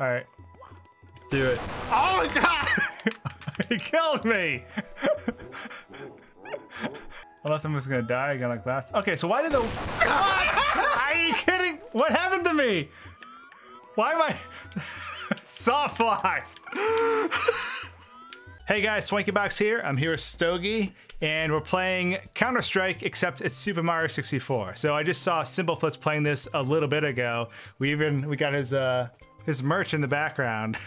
All right, let's do it. Oh God! He killed me. Unless I'm just gonna die again like that. Okay, so why did the? Are you kidding? What happened to me? Why am I soft locked? Hey guys, SwankyBox here. I'm here with Stogie, and we're playing Counter-Strike, except it's Super Mario 64. So I just saw Simple Flips playing this a little bit ago. We got his merch in the background.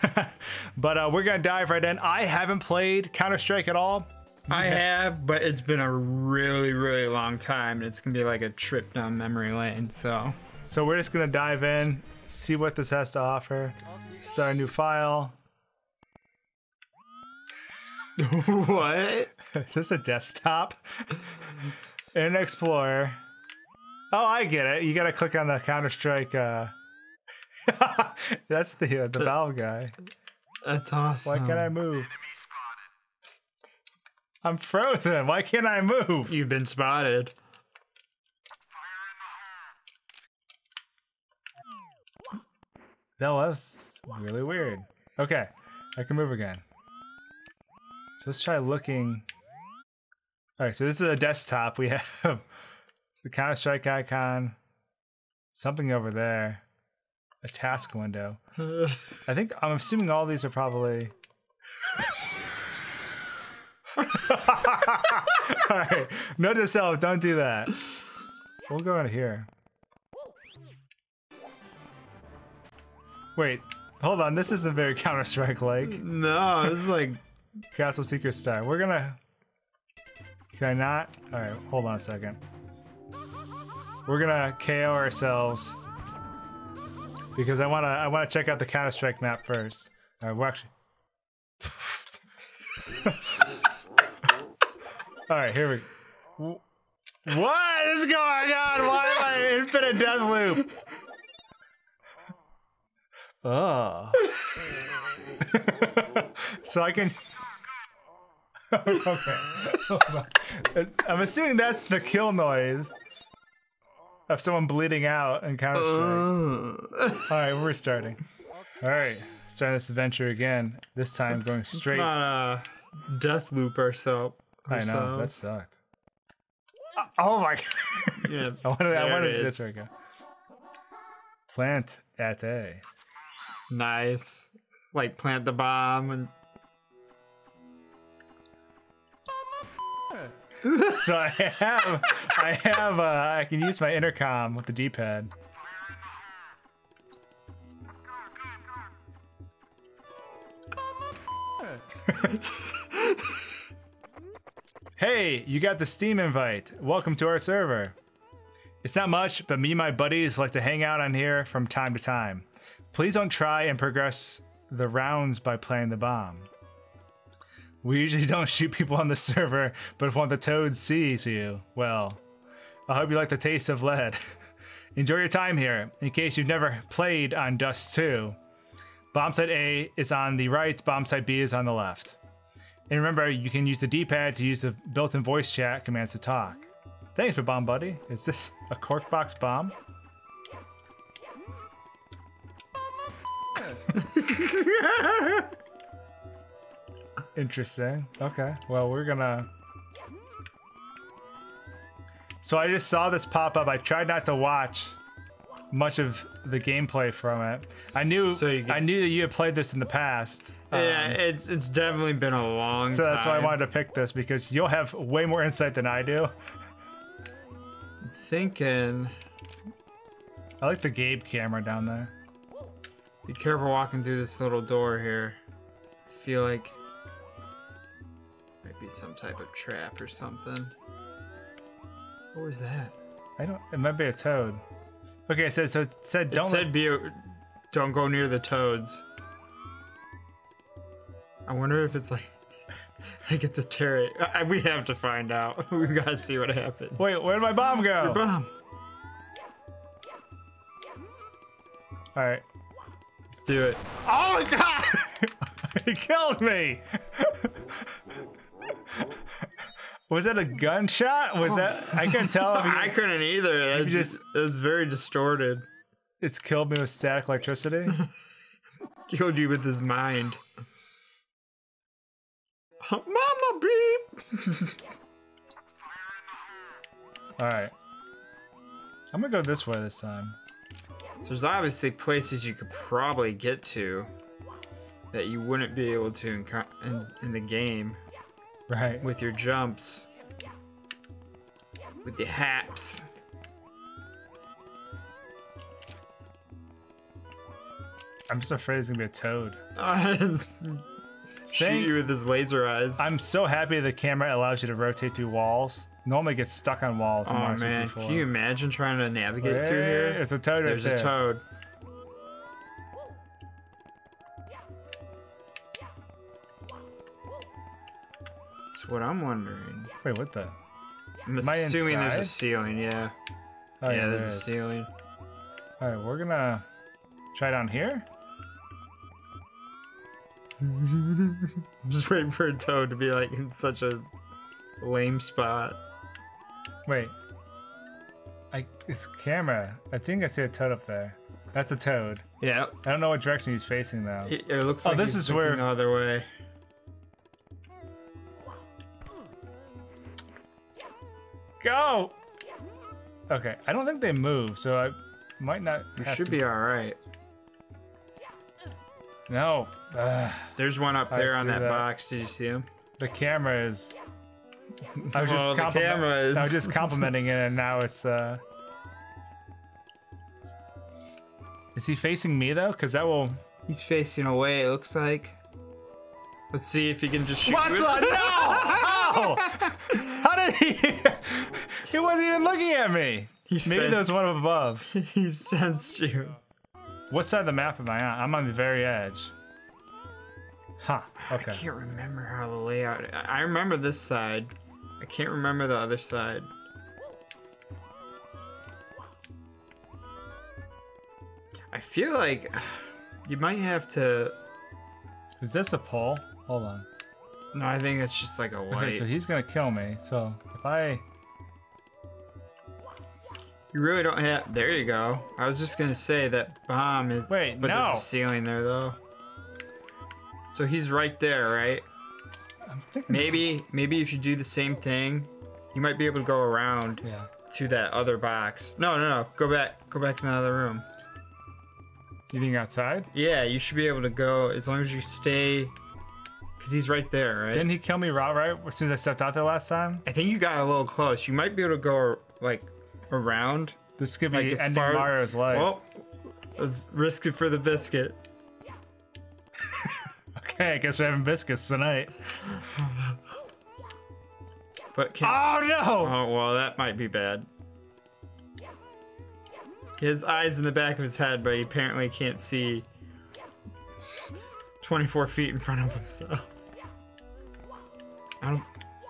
But we're gonna dive right in. I haven't played Counter-Strike at all. I have, but it's been a really, really long time, and it's gonna be like a trip down memory lane. So we're just gonna dive in, see what this has to offer. Start a new file. What? Is this a desktop? Internet Explorer. Oh, I get it. You gotta click on the Counter-Strike. That's the Valve guy. That's awesome. Why can't I move? I'm frozen. Why can't I move? You've been spotted. That was really weird. Okay, I can move again. So let's try looking. All right, so this is a desktop. We have the Counter-Strike icon, something over there, a task window. I think, I'm assuming all these are probably. All right, note to self, don't do that. We'll go out of here. Wait, hold on, this isn't very Counter-Strike-like. No, this is like. Castle Secret Star. We're gonna. Can I not? Alright, hold on a second. We're gonna KO ourselves. Because I wanna check out the Counter-Strike map first. Alright, we're actually. Alright, here we go. What is going on? Why am I in infinite death loop? Oh. So I can. Okay. I'm assuming that's the kill noise of someone bleeding out in Counter-Strike. All right, we're restarting. All right, starting this adventure again. This time going straight. It's not a death loop or so. I know that sucked. Oh my God! Yeah, I wanted this right now. Plant at A. Nice. Like plant the bomb and. So I have, I can use my intercom with the D-pad. Hey, you got the Steam invite. Welcome to our server. It's not much, but me and my buddies like to hang out on here from time to time. Please don't try and progress the rounds by playing the bomb. We usually don't shoot people on the server, but if one of the toads sees you, well, I hope you like the taste of lead. Enjoy your time here. In case you've never played on Dust 2, bombsite A is on the right, bombsite B is on the left. And remember, you can use the D-pad to use the built-in voice chat commands to talk. Thanks for bomb, buddy. Is this a cork box bomb? Interesting. Okay. Well, we're gonna. So I just saw this pop up. I tried not to watch much of the gameplay from it. I knew. So I knew that you had played this in the past. Yeah, it's definitely been a long. So that's why I wanted to pick this because you'll have way more insight than I do. I'm thinking. I like the Gabe camera down there. Be careful walking through this little door here. I feel like might be some type of trap or something. What was that? I don't. It might be a toad. Okay, so it said don't. It said don't go near the toads. I wonder if it's like like it's a turret. We have to find out. We gotta see what happens. Wait, where'd my bomb go? Your bomb. All right. Let's do it. Oh my God! He killed me! Was that a gunshot? Was that. I couldn't tell. I couldn't either. It was very distorted. It's killed me with static electricity. Killed you with his mind. Mama beep! Alright. I'm gonna go this way this time. So there's obviously places you could probably get to that you wouldn't be able to in the game. Right. With your jumps. With your haps. I'm just afraid it's gonna be a toad. Shoot you with his laser eyes. I'm so happy the camera allows you to rotate through walls. Normally it gets stuck on walls. Oh man, can you imagine trying to navigate through here? It's a toad right there. There's a toad. That's what I'm wondering. Wait, what the? I'm assuming there's a ceiling, yeah. Oh, yeah, there's a ceiling. Alright, we're gonna try down here. I'm just waiting for a toad to be like in such a lame spot. Wait. It's camera. I think I see a toad up there. That's a toad. Yeah. I don't know what direction he's facing though. It looks like this is where the other way. Go. Okay. I don't think they move, so I might not. It should be all right. No. There's one up there on that box. Did you see him? The camera is. I was just complimenting it, and now it's. Is he facing me though? Because that will. He's facing away. It looks like. Let's see if he can just shoot. What the? No! Oh! How did he? He wasn't even looking at me. Maybe there's one above. He sensed you. What side of the map am I on? I'm on the very edge. Huh. Okay. I can't remember how the layout is. I remember this side. I can't remember the other side. I feel like you might have to. Is this a pole? Hold on. No, I think it's just like a light. Okay, so he's gonna kill me. So if I. You really don't have. There you go. I was just gonna say that bomb is. Wait, but no. There's a ceiling there though. So he's right there, right? I'm thinking. Maybe if you do the same thing, you might be able to go around to that other box. No. Go back to another room. You think outside? Yeah, you should be able to go as long as you stay. Because he's right there, right? Didn't he kill me right as soon as I stepped out there last time? I think you got a little close. You might be able to go, like, around. This could be like ending Mario's life. Well, let's risk it for the biscuit. Okay, I guess we're having biscuits tonight. But oh, no! Oh, well, that might be bad. His eyes in the back of his head, but he apparently can't see 24 feet in front of him, so.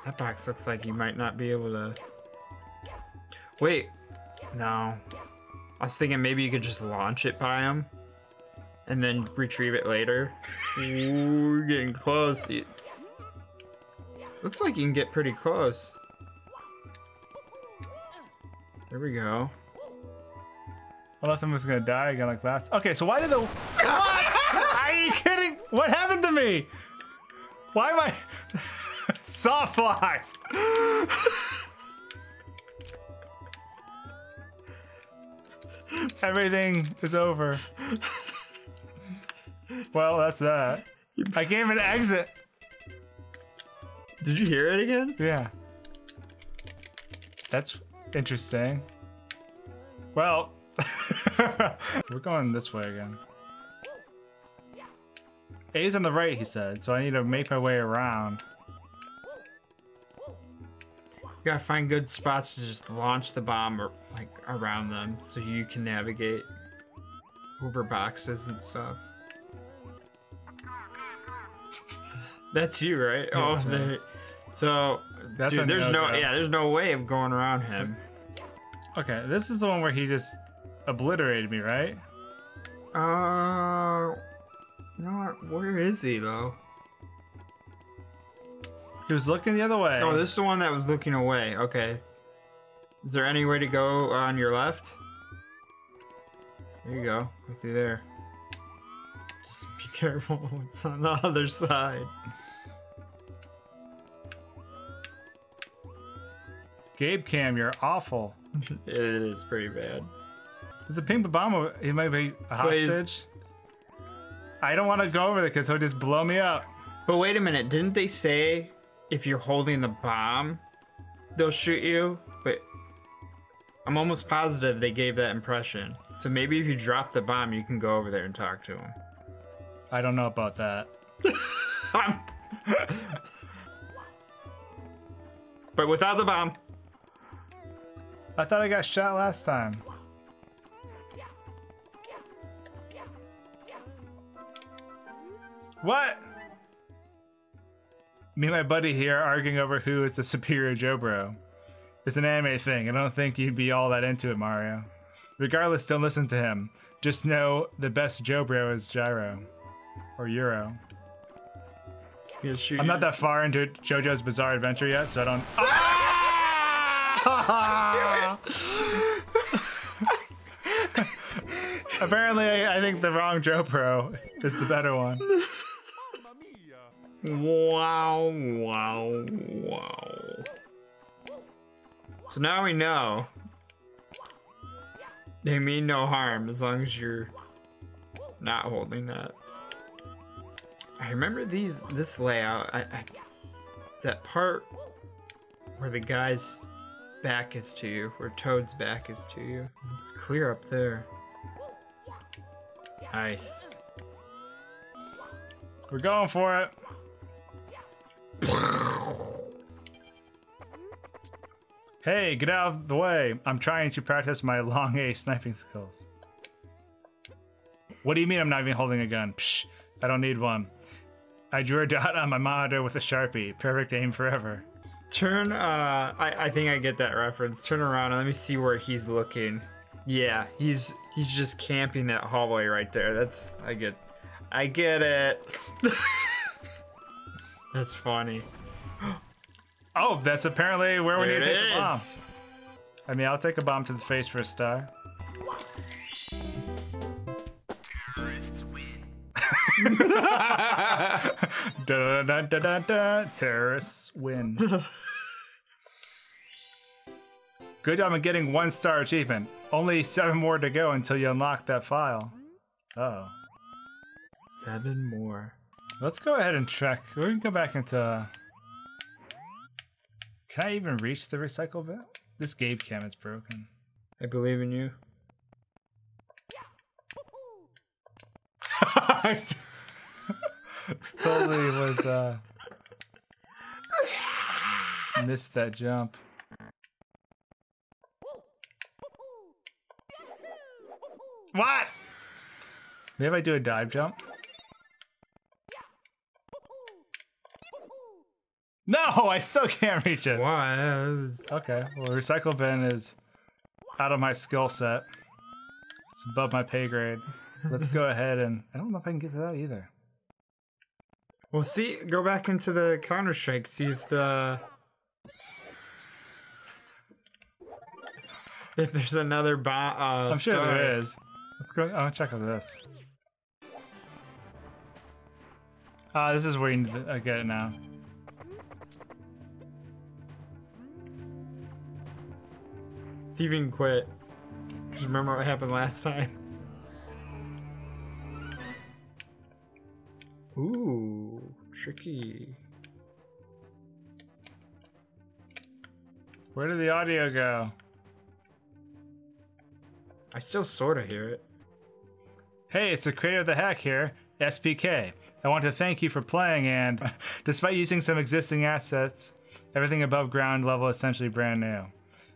That box looks like you might not be able to. Wait. No. I was thinking maybe you could just launch it by him and then retrieve it later. Ooh, we're getting close. Looks like you can get pretty close. There we go. Unless I'm just gonna die again like that. Okay, so why did the. What? Are you kidding? What happened to me? Why am I. Soft locked! Everything is over. Well, that's that. I can't even exit. Did you hear it again? Yeah. That's interesting. Well. We're going this way again. A's on the right, he said, so I need to make my way around. You gotta find good spots to just launch the bomb or, like, around them so you can navigate over boxes and stuff. That's you, right? Yeah, oh, right. So that's dude, there's no yeah, there's no way of going around him. Okay, this is the one where he just obliterated me, right? No, where is he though? He was looking the other way. Oh, this is the one that was looking away. Okay. Is there any way to go on your left? There you go. Right through there. Just be careful what's on the other side. Gabe Cam, you're awful. It is pretty bad. Is it Pink Obama? He might be a hostage. I don't want to go over there because he'll just blow me up. But wait a minute, didn't they say if you're holding the bomb, they'll shoot you? But I'm almost positive they gave that impression. So maybe if you drop the bomb, you can go over there and talk to him. I don't know about that. But without the bomb. I thought I got shot last time. What? Me and my buddy here arguing over who is the superior Jobro. It's an anime thing. I don't think you'd be all that into it, Mario. Regardless, don't listen to him. Just know the best Jobro is Gyro. Or Euro. I'm not that far into JoJo's Bizarre Adventure yet, so I don't... Ah! Apparently, I think the wrong Jobro is the better one. Wow, wow, wow. So now we know they mean no harm as long as you're not holding that. I remember this layout. It's that part where the guy's back is to you, where Toad's back is to you. It's clear up there. Nice. We're going for it. Hey, get out of the way. I'm trying to practice my long A sniping skills. What do you mean I'm not even holding a gun? Psh, I don't need one. I drew a dot on my monitor with a Sharpie. Perfect aim forever. Turn, I think I get that reference. Turn around and let me see where he's looking. Yeah, he's just camping that hallway right there. That's, I get it. That's funny. Oh, that's apparently where we need to take the bomb. I mean, I'll take a bomb to the face for a star. Terrorists win. Da, da, da, da, da. Terrorists win. Good job on getting 1-star achievement. Only 7 more to go until you unlock that file. Uh-oh. 7 more. Let's go ahead and check. We can go back into... Can I even reach the recycle bin? This Gabe cam is broken. I believe in you. Totally was, missed that jump. What? Maybe I do a dive jump? No, I still can't reach it. Was. Okay, well, recycle bin is out of my skill set. It's above my pay grade. Let's go ahead and... I don't know if I can get to that either. Well, see, go back into the Counter-Strike, see if the... If there's another bot. I'm sure there is. Let's go, I'll check out this. This is where you need to get it now. See if you can quit. Just remember what happened last time. Ooh, tricky. Where did the audio go? I still sorta hear it. Hey, it's the creator of the hack here, SPK. I want to thank you for playing and, despite using some existing assets, everything above ground level is essentially brand new.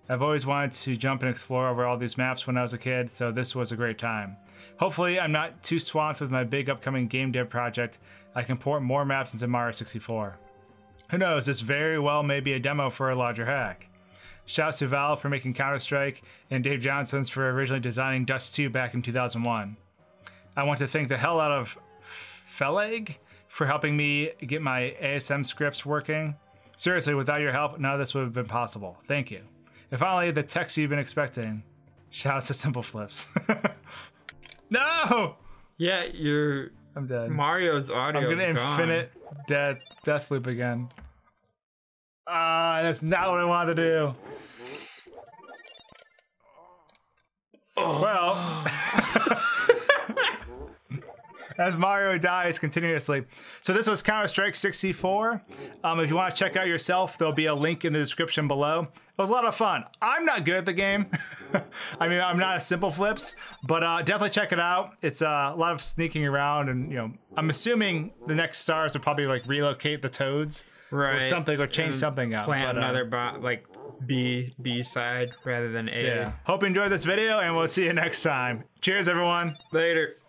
I've always wanted to jump and explore over all these maps when I was a kid, so this was a great time. Hopefully, I'm not too swamped with my big upcoming game dev project. I can port more maps into Mario 64. Who knows, this very well may be a demo for a larger hack. Shouts to Valve for making Counter-Strike, and Dave Johnsons for originally designing Dust 2 back in 2001. I want to thank the hell out of Felag for helping me get my ASM scripts working. Seriously, without your help, none of this would have been possible. Thank you. And finally, the text you've been expecting. Shouts to Simple Flips. No! Yeah, you're I'm dead. Mario's audio is gone. I'm gonna infinite death loop again. That's not what I wanted to do. Oh. Well, as Mario dies continuously. So this was Counter-Strike 64. If you want to check out yourself, there'll be a link in the description below. It was a lot of fun. I'm not good at the game. I mean, I'm not a Simple Flips, but definitely check it out. It's a lot of sneaking around, and you know, I'm assuming the next stars will probably like relocate the toads, right? Or something, or change something up. Plant another like B side rather than A. Yeah. Hope you enjoyed this video, and we'll see you next time. Cheers, everyone. Later.